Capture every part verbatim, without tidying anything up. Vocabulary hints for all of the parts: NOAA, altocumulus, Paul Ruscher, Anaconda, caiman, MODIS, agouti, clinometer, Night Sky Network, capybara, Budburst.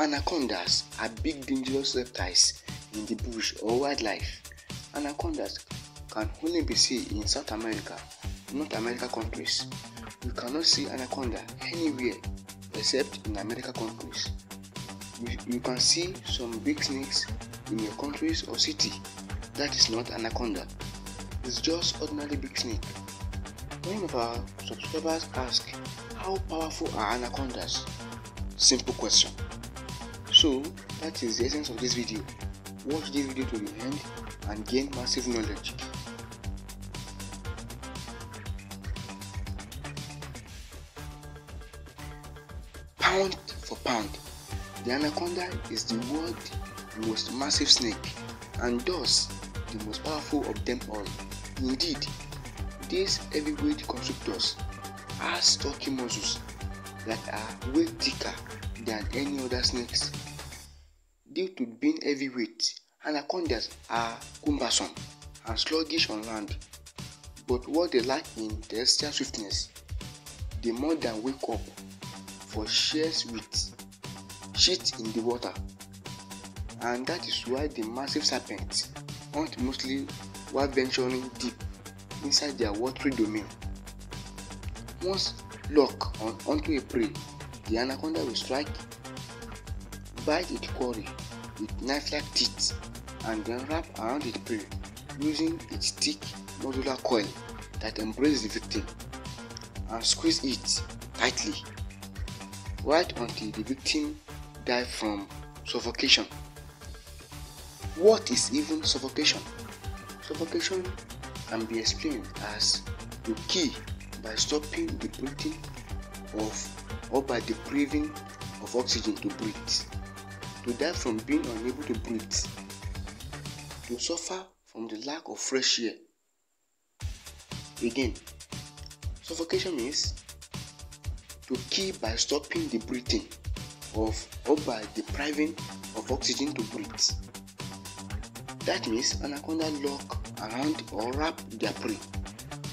Anacondas are big dangerous reptiles in the bush or wildlife. Anacondas can only be seen in South America, North America countries. You cannot see anaconda anywhere except in America countries. You, you can see some big snakes in your countries or city. That is not anaconda. It's just ordinary big snake. One of our subscribers asked, how powerful are anacondas? Simple question. So that is the essence of this video. Watch this video to the end and gain massive knowledge. Pound for pound, the anaconda is the world's most massive snake and thus the most powerful of them all. Indeed, these heavyweight constrictors has stocky muscles that are way thicker than any other snakes. Due to being heavyweight, anacondas are cumbersome and sluggish on land, but what they lack in terrestrial swiftness, they more than wake up for sheer sweat, shit in the water, and that is why the massive serpents hunt mostly while venturing deep inside their watery domain. Once locked on, onto a prey, the anaconda will strike, bite its quarry with knife-like teeth, and then wrap around its prey using its thick muscular coil that embraces the victim and squeeze it tightly right until the victim dies from suffocation. What is even suffocation? Suffocation can be explained as the key by stopping the breathing of or by depriving of oxygen to breathe, to die from being unable to breathe, to suffer from the lack of fresh air. Again, suffocation means to kill by stopping the breathing of or by depriving of oxygen to breathe. That means anaconda lock around or wrap their prey.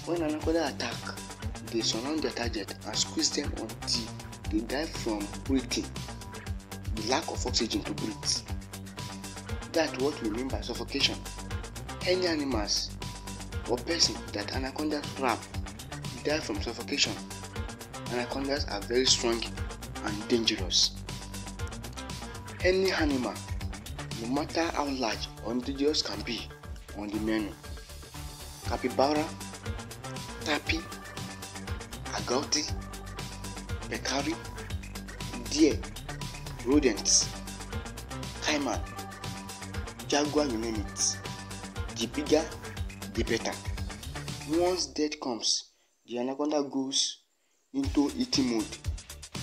When anaconda attack, they surround their target and squeeze them until they die from breathing, the lack of oxygen to breathe. That's what we mean by suffocation. Any animals or person that anacondas wrap die from suffocation. Anacondas are very strong and dangerous. Any animal, no matter how large or dangerous, can be on the menu. Capybara, tapi, agouti, peccari, deer, rodents, caiman, jaguar, you name it. The bigger, the better. Once death comes, the anaconda goes into eating mode.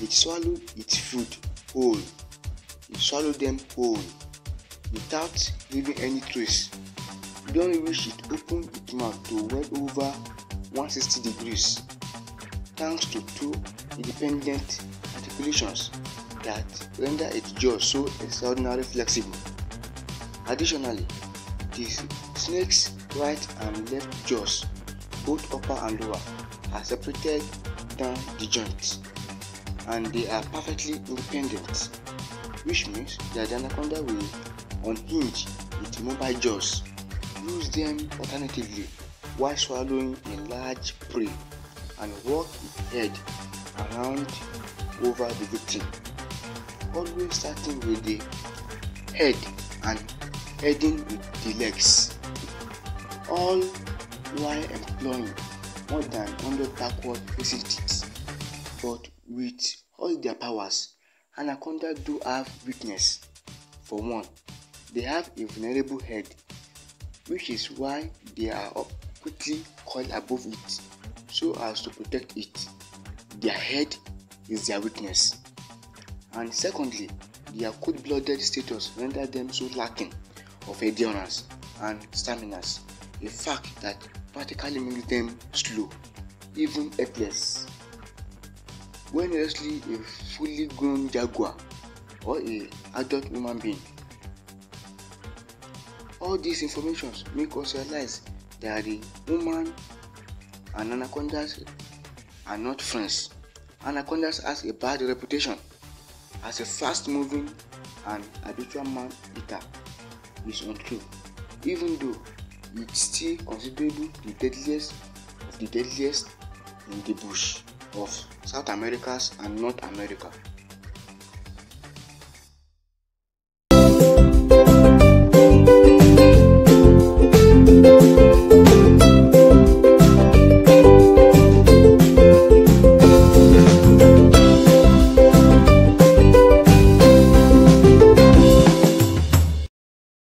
It swallows its food whole. It swallows them whole without leaving any trace. Don't wish it open its mouth to well over one hundred sixty degrees. Thanks to two independent articulations that render its jaw so extraordinarily flexible. Additionally, the snake's right and left jaws, both upper and lower, are separated down the joint, and they are perfectly independent, which means that the anaconda will unhinge its mobile jaws, use them alternatively while swallowing a large prey, and walk its head around over the victim, always starting with the head and heading with the legs, all while employing more than one hundred backward facing teeth. But with all their powers, anaconda do have weakness. For one, they have a vulnerable head, which is why they are up quickly coiled above it so as to protect it. Their head is their weakness. And secondly, their cold-blooded status renders them so lacking of endurance and stamina, a fact that practically makes them slow, even helpless. When wrestling a fully grown jaguar or an adult human being, all these informations make us realize that the human and anacondas are not friends. Anacondas has a bad reputation as a fast-moving and habitual man eater is untrue, even though it's still considerably the deadliest of the deadliest in the bush of South America and North America.